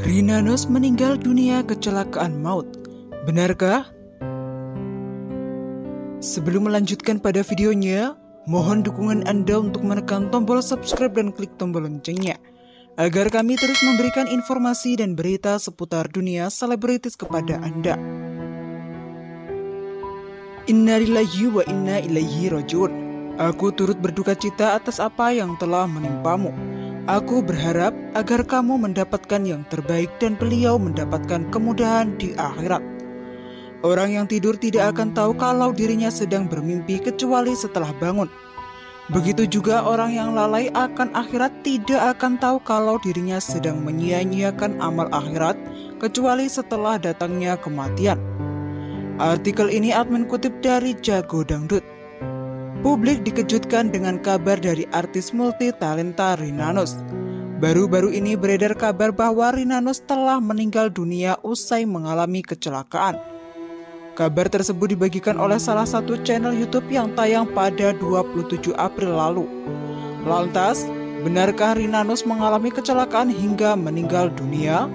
Rina Nose meninggal dunia kecelakaan maut. Benarkah? Sebelum melanjutkan pada videonya, mohon dukungan Anda untuk menekan tombol subscribe dan klik tombol loncengnya, agar kami terus memberikan informasi dan berita seputar dunia selebritis kepada Anda. Innalillahi wa inna ilaihi rajiun. Aku turut berduka cita atas apa yang telah menimpamu. Aku berharap agar kamu mendapatkan yang terbaik dan beliau mendapatkan kemudahan di akhirat. Orang yang tidur tidak akan tahu kalau dirinya sedang bermimpi kecuali setelah bangun. Begitu juga orang yang lalai akan akhirat tidak akan tahu kalau dirinya sedang menyia-nyiakan amal akhirat kecuali setelah datangnya kematian. Artikel ini admin kutip dari Jago Dangdut. Publik dikejutkan dengan kabar dari artis multi-talenta Rina Nose. Baru-baru ini beredar kabar bahwa Rina Nose telah meninggal dunia usai mengalami kecelakaan. Kabar tersebut dibagikan oleh salah satu channel YouTube yang tayang pada 27 April lalu. Lantas, benarkah Rina Nose mengalami kecelakaan hingga meninggal dunia?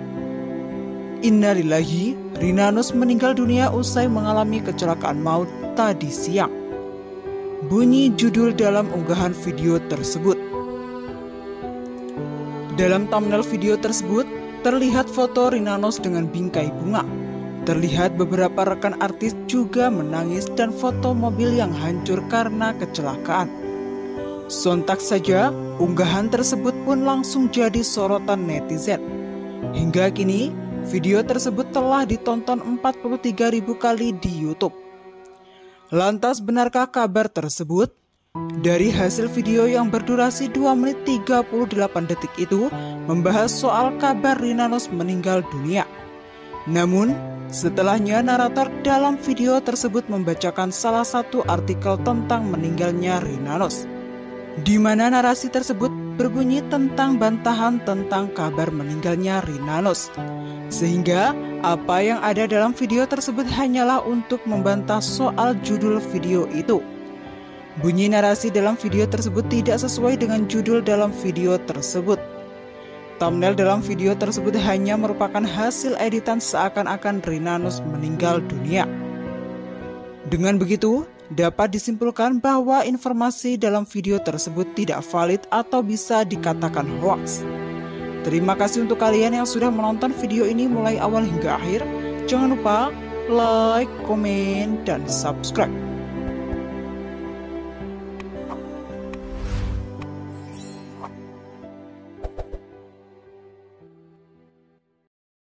Innalillahi, Rina Nose meninggal dunia usai mengalami kecelakaan maut tadi siang. Bunyi judul dalam unggahan video tersebut. Dalam thumbnail video tersebut, terlihat foto Rina Nose dengan bingkai bunga. Terlihat beberapa rekan artis juga menangis dan foto mobil yang hancur karena kecelakaan. Sontak saja, unggahan tersebut pun langsung jadi sorotan netizen. Hingga kini, video tersebut telah ditonton 43.000 kali di YouTube. Lantas benarkah kabar tersebut? Dari hasil video yang berdurasi 2 menit 38 detik itu membahas soal kabar Rina Nose meninggal dunia. Namun, setelahnya narator dalam video tersebut membacakan salah satu artikel tentang meninggalnya Rina Nose, di mana narasi tersebut berbunyi tentang bantahan tentang kabar meninggalnya Rina Nose. Sehingga apa yang ada dalam video tersebut hanyalah untuk membantah soal judul video itu. Bunyi narasi dalam video tersebut tidak sesuai dengan judul dalam video tersebut. Thumbnail dalam video tersebut hanya merupakan hasil editan seakan-akan Rina Nose meninggal dunia. Dengan begitu, dapat disimpulkan bahwa informasi dalam video tersebut tidak valid atau bisa dikatakan hoaks. Terima kasih untuk kalian yang sudah menonton video ini mulai awal hingga akhir. Jangan lupa like, komen, dan subscribe.